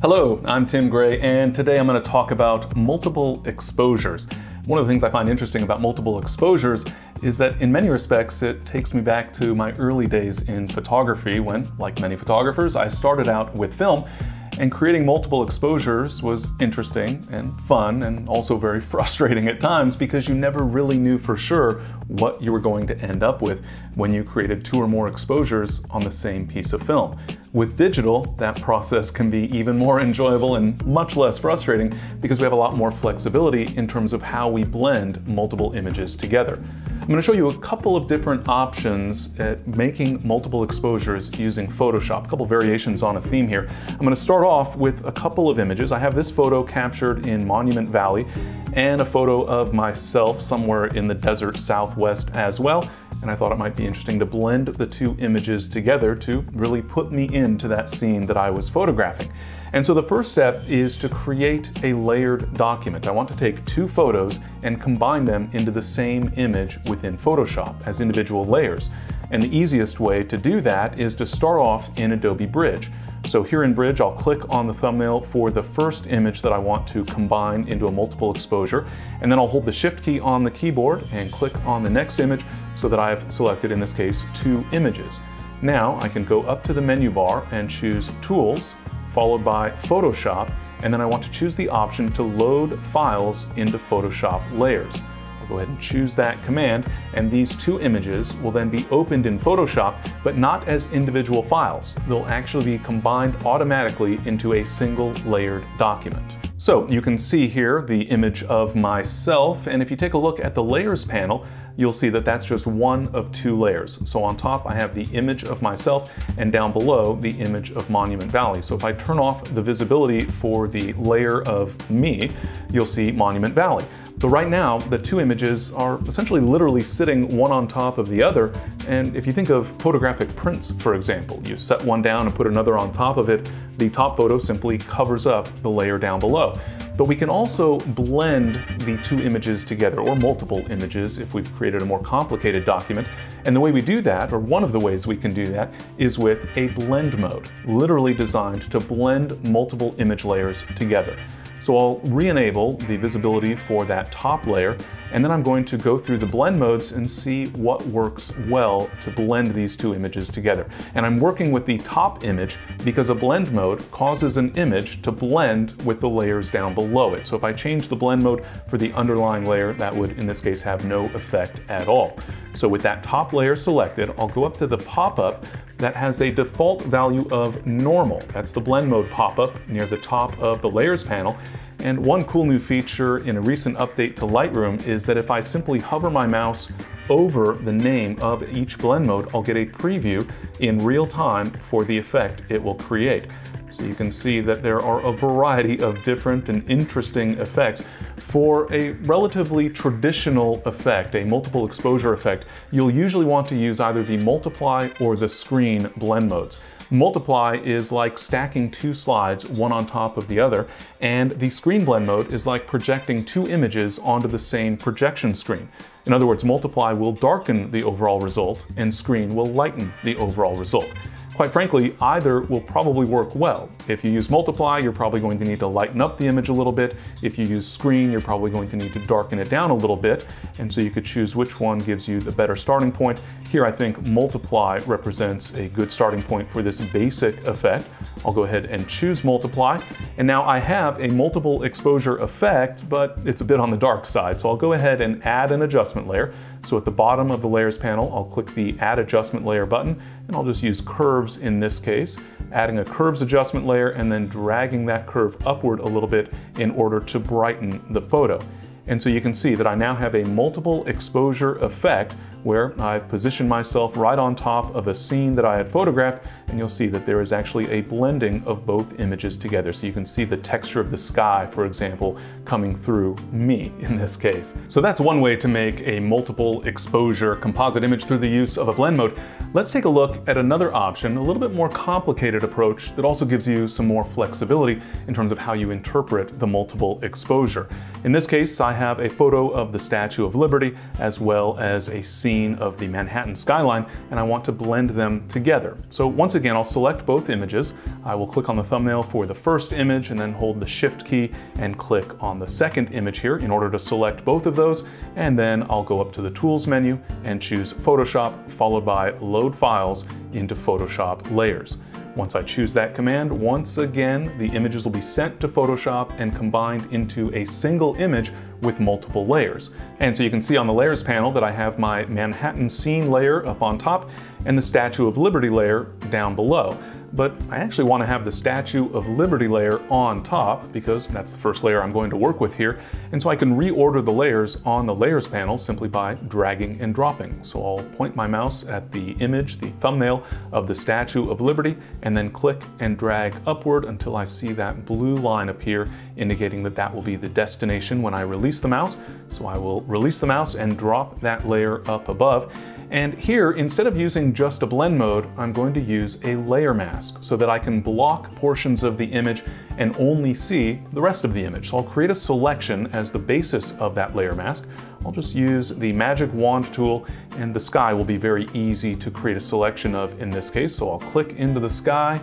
Hello, I'm Tim Grey, and today I'm going to talk about multiple exposures. One of the things I find interesting about multiple exposures is that in many respects it takes me back to my early days in photography when, like many photographers, I started out with film, and creating multiple exposures was interesting and fun and also very frustrating at times because you never really knew for sure what you were going to end up with when you created two or more exposures on the same piece of film. With digital, that process can be even more enjoyable and much less frustrating because we have a lot more flexibility in terms of how we blend multiple images together. I'm going to show you a couple of different options at making multiple exposures using Photoshop, a couple variations on a theme here. I'm going to start off with a couple of images. I have this photo captured in Monument Valley and a photo of myself somewhere in the desert southwest as well. And I thought it might be interesting to blend the two images together to really put me into that scene that I was photographing. And so the first step is to create a layered document. I want to take two photos and combine them into the same image within Photoshop as individual layers. And the easiest way to do that is to start off in Adobe Bridge. So here in Bridge, I'll click on the thumbnail for the first image that I want to combine into a multiple exposure, and then I'll hold the Shift key on the keyboard and click on the next image so that I've selected, in this case, two images. Now I can go up to the menu bar and choose Tools, followed by Photoshop, and then I want to choose the option to load files into Photoshop layers. I'll go ahead and choose that command, and these two images will then be opened in Photoshop, but not as individual files. They'll actually be combined automatically into a single layered document. So you can see here the image of myself, and if you take a look at the layers panel, you'll see that that's just one of two layers. So on top, I have the image of myself, and down below, the image of Monument Valley. So if I turn off the visibility for the layer of me, you'll see Monument Valley. But right now, the two images are essentially literally sitting one on top of the other. And if you think of photographic prints, for example, you set one down and put another on top of it, the top photo simply covers up the layer down below. But we can also blend the two images together, or multiple images if we've created a more complicated document. And the way we do that, or one of the ways we can do that, is with a blend mode, literally designed to blend multiple image layers together. So I'll re-enable the visibility for that top layer, and then I'm going to go through the blend modes and see what works well to blend these two images together. And I'm working with the top image because a blend mode causes an image to blend with the layers down below it. So if I change the blend mode for the underlying layer, that would, in this case, have no effect at all. So with that top layer selected, I'll go up to the pop-up that has a default value of normal. That's the blend mode pop-up near the top of the layers panel. And one cool new feature in a recent update to Lightroom is that if I simply hover my mouse over the name of each blend mode, I'll get a preview in real time for the effect it will create. So you can see that there are a variety of different and interesting effects. For a relatively traditional effect, a multiple exposure effect, you'll usually want to use either the multiply or the screen blend modes. Multiply is like stacking two slides, one on top of the other, and the screen blend mode is like projecting two images onto the same projection screen. In other words, multiply will darken the overall result, and screen will lighten the overall result. Quite frankly, either will probably work well. If you use multiply, you're probably going to need to lighten up the image a little bit. If you use screen, you're probably going to need to darken it down a little bit. And so you could choose which one gives you the better starting point. Here, I think multiply represents a good starting point for this basic effect. I'll go ahead and choose multiply. And now I have a multiple exposure effect, but it's a bit on the dark side. So I'll go ahead and add an adjustment layer. So at the bottom of the layers panel, I'll click the add adjustment layer button, and I'll just use curves in this case, adding a curves adjustment layer and then dragging that curve upward a little bit in order to brighten the photo. And so you can see that I now have a multiple exposure effect where I've positioned myself right on top of a scene that I had photographed, and you'll see that there is actually a blending of both images together. So you can see the texture of the sky, for example, coming through me in this case. So that's one way to make a multiple exposure composite image through the use of a blend mode. Let's take a look at another option, a little bit more complicated approach that also gives you some more flexibility in terms of how you interpret the multiple exposure. In this case, I have a photo of the Statue of Liberty as well as a scene scene of the Manhattan skyline, and I want to blend them together. So once again, I'll select both images. I will click on the thumbnail for the first image and then hold the Shift key and click on the second image here in order to select both of those. And then I'll go up to the Tools menu and choose Photoshop, followed by Load Files into Photoshop Layers. Once I choose that command, once again, the images will be sent to Photoshop and combined into a single image with multiple layers. And so you can see on the layers panel that I have my Manhattan scene layer up on top and the Statue of Liberty layer down below. But I actually want to have the Statue of Liberty layer on top because that's the first layer I'm going to work with here. And so I can reorder the layers on the layers panel simply by dragging and dropping. So I'll point my mouse at the image, the thumbnail of the Statue of Liberty, and then click and drag upward until I see that blue line appear, indicating that that will be the destination when I release the mouse. So I will release the mouse and drop that layer up above. And here, instead of using just a blend mode, I'm going to use a layer mask so that I can block portions of the image and only see the rest of the image. So I'll create a selection as the basis of that layer mask. I'll just use the magic wand tool, and the sky will be very easy to create a selection of in this case. So I'll click into the sky,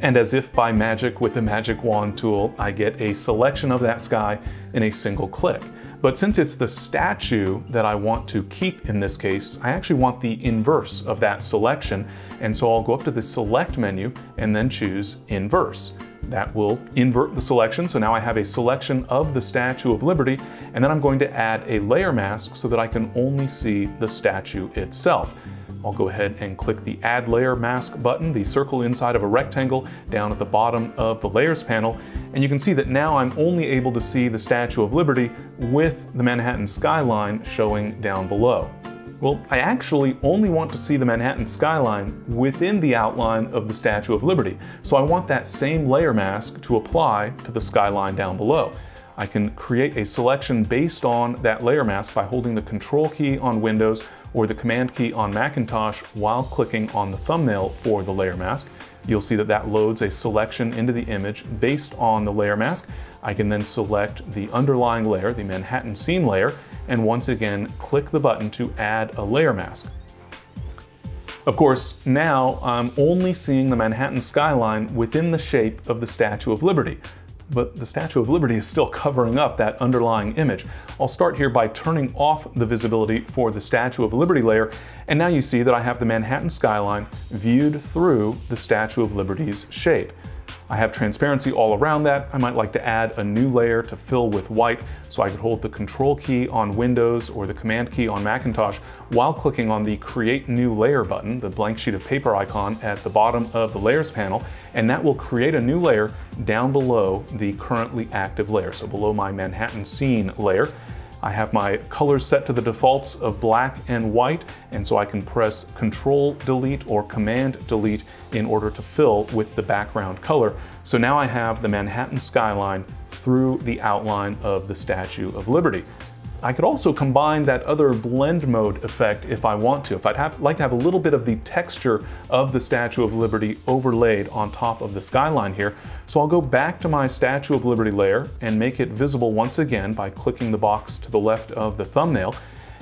and as if by magic with the magic wand tool, I get a selection of that sky in a single click. But since it's the statue that I want to keep in this case, I actually want the inverse of that selection. And so I'll go up to the Select menu and then choose Inverse. That will invert the selection. So now I have a selection of the Statue of Liberty, and then I'm going to add a layer mask so that I can only see the statue itself. I'll go ahead and click the Add Layer Mask button, the circle inside of a rectangle down at the bottom of the Layers panel, and you can see that now I'm only able to see the Statue of Liberty with the Manhattan skyline showing down below. Well, I actually only want to see the Manhattan skyline within the outline of the Statue of Liberty, so I want that same layer mask to apply to the skyline down below. I can create a selection based on that layer mask by holding the Control key on Windows or the Command key on Macintosh while clicking on the thumbnail for the layer mask. You'll see that that loads a selection into the image based on the layer mask. I can then select the underlying layer, the Manhattan scene layer, and once again, click the button to add a layer mask. Of course, now I'm only seeing the Manhattan skyline within the shape of the Statue of Liberty. But the Statue of Liberty is still covering up that underlying image. I'll start here by turning off the visibility for the Statue of Liberty layer, and now you see that I have the Manhattan skyline viewed through the Statue of Liberty's shape. I have transparency all around that. I might like to add a new layer to fill with white, so I could hold the Control key on Windows or the Command key on Macintosh while clicking on the Create New Layer button, the blank sheet of paper icon at the bottom of the Layers panel, and that will create a new layer down below the currently active layer, so below my Manhattan scene layer. I have my colors set to the defaults of black and white, and so I can press Control Delete or Command Delete in order to fill with the background color. So now I have the Manhattan skyline through the outline of the Statue of Liberty. I could also combine that other blend mode effect if I want to. If I'd like to have a little bit of the texture of the Statue of Liberty overlaid on top of the skyline here. So I'll go back to my Statue of Liberty layer and make it visible once again by clicking the box to the left of the thumbnail.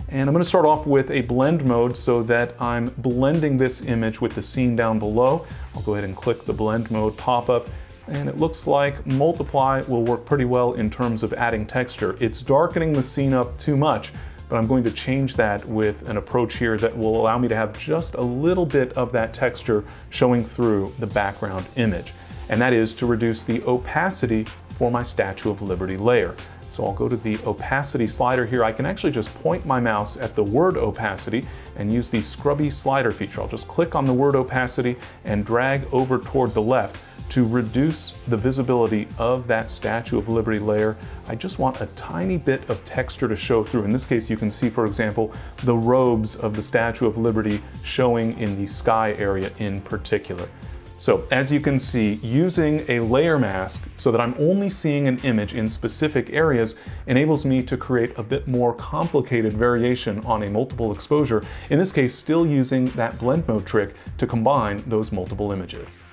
And I'm going to start off with a blend mode so that I'm blending this image with the scene down below. I'll go ahead and click the blend mode pop-up. And it looks like Multiply will work pretty well in terms of adding texture. It's darkening the scene up too much, but I'm going to change that with an approach here that will allow me to have just a little bit of that texture showing through the background image. And that is to reduce the opacity for my Statue of Liberty layer. So I'll go to the opacity slider here. I can actually just point my mouse at the word opacity and use the scrubby slider feature. I'll just click on the word opacity and drag over toward the left to reduce the visibility of that Statue of Liberty layer. I just want a tiny bit of texture to show through. In this case, you can see, for example, the robes of the Statue of Liberty showing in the sky area in particular. So as you can see, using a layer mask so that I'm only seeing an image in specific areas enables me to create a bit more complicated variation on a multiple exposure, in this case still using that blend mode trick to combine those multiple images.